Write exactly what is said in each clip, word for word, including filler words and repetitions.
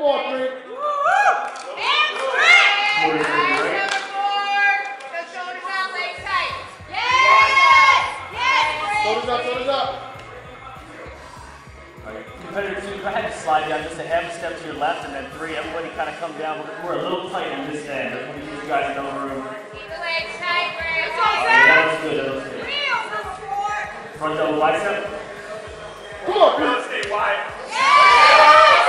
Come on, three. And three. Nice, number four. So shoulders out, legs tight. Yes. Yes, three. Shoulders up, shoulders up. Competitors, if I had to slide down just a half a step to your left and then three, everybody kind of come down. We're a little tight on this end. I want to give you guys no room. Keep the legs tight, Brad. That was good, that was good. Three over four. Front double bicep. Come on, Brad. Stay wide. Come on. Stay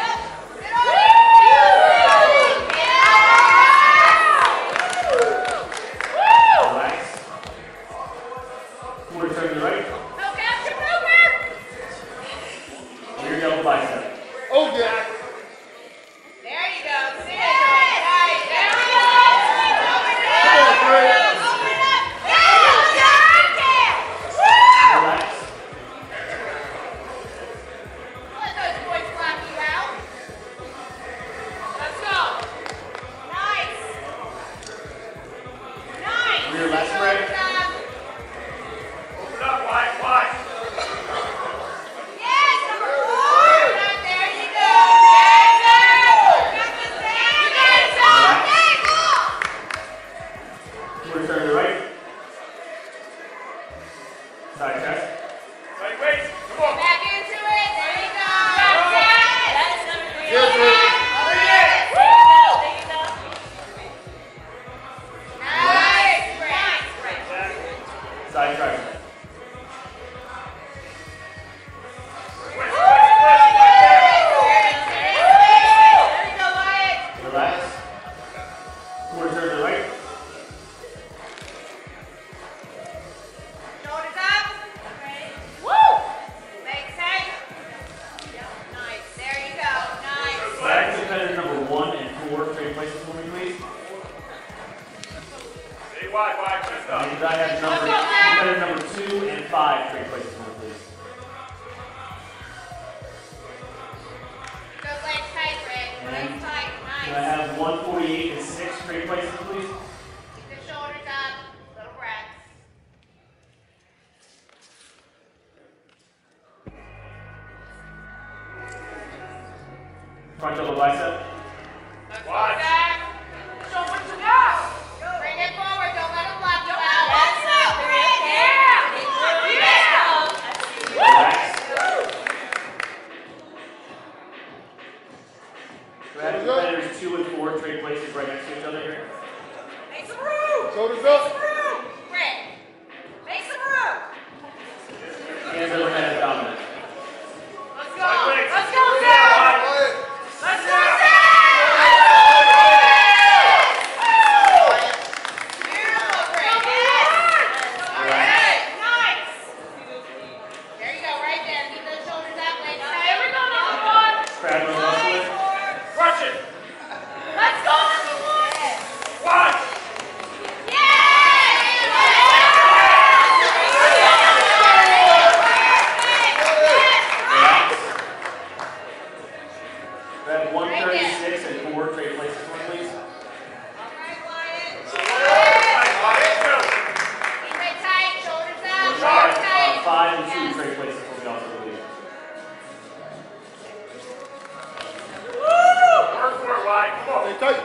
tight.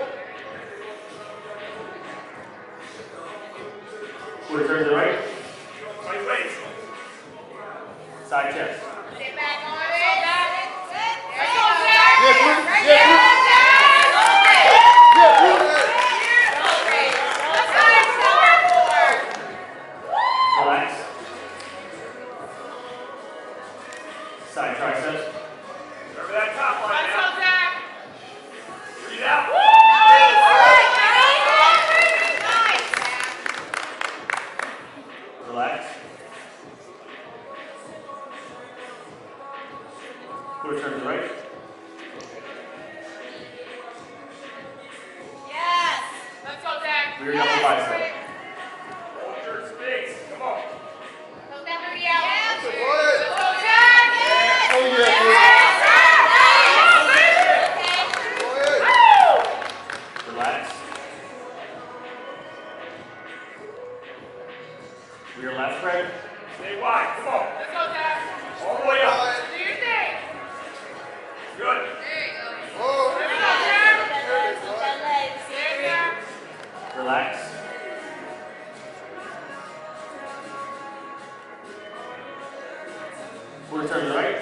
You're going to bicep. Hold your space. Come on. Help everybody out. Yeah. Go ahead. Go ahead. Relax. For your left leg. Stay wide. Come on. Let's go, Dad. All the way up. Do your thing. Good. There you go. Relax. We're turning right.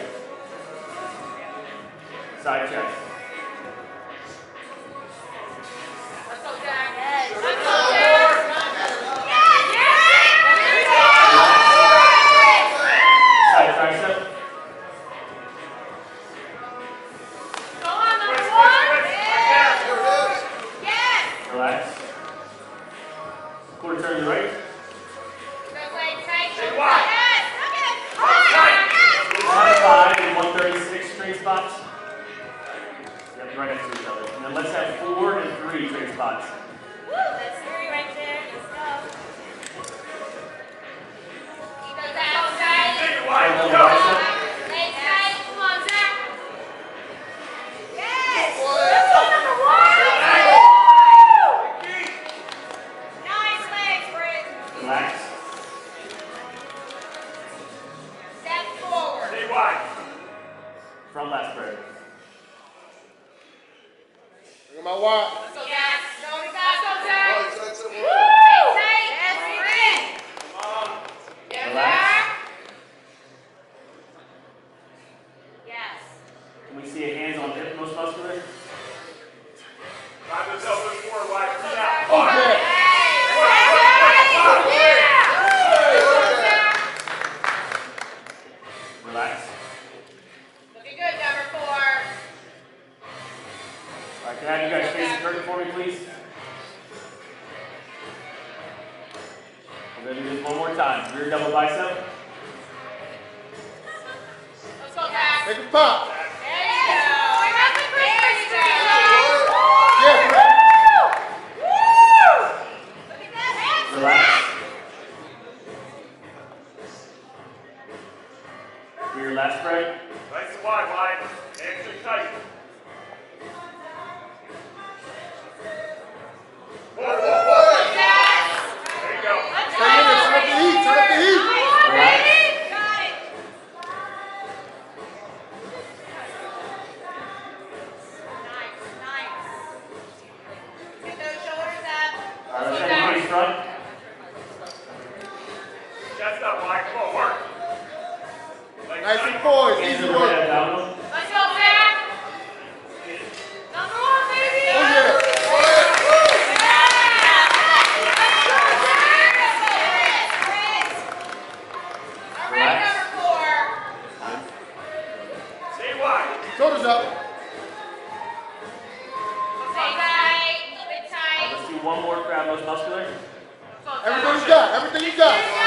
Side chest. Let's go, Jack. Let's go, Jack. Side tricep. Go on, number one. Yes. Relax. Quarter turn to the right. Stay wide. one five and one thirty-six train spots. Yep, right next to each other. And then let's have four and three train spots. Woo, that's three right there. Let's go. Keep those outside. Stay wide. Go. Relax. Step forward. Stay wide. Front left break. Look at my watch. Let's go, Jack. Don't stop. Let's go, Jack. Woo! Tight. That's it. Come on. Get back. Yes. Can we see a hands on hip most muscular? Drive yourself this forward wide. Come out. Oh, yeah. Relax. Looking good, number four. All right, can I have you guys face the curtain for me, please? We're going to do this one more time. Rear double bicep. Let's go, guys. Make it pop. Last break. Nice and wide, wide. Hands are tight. Whoa, whoa, whoa. Yes. There you go. Let's turn up the heat. Turn up the heat. Got it. Nice, nice. Get those shoulders up. All right, let's take the front. Chest up, wide. Come on, work. Nice and poised, easy work. Let's go, Jack. Number one, baby. Oh, yeah. Oh, yeah. Yeah. Let's go, Jack. All right, number four. Stay wide. Shoulders up. Stay tight. Keep it tight. Let's do one more crab, most muscular. Everything you got. Everything you got.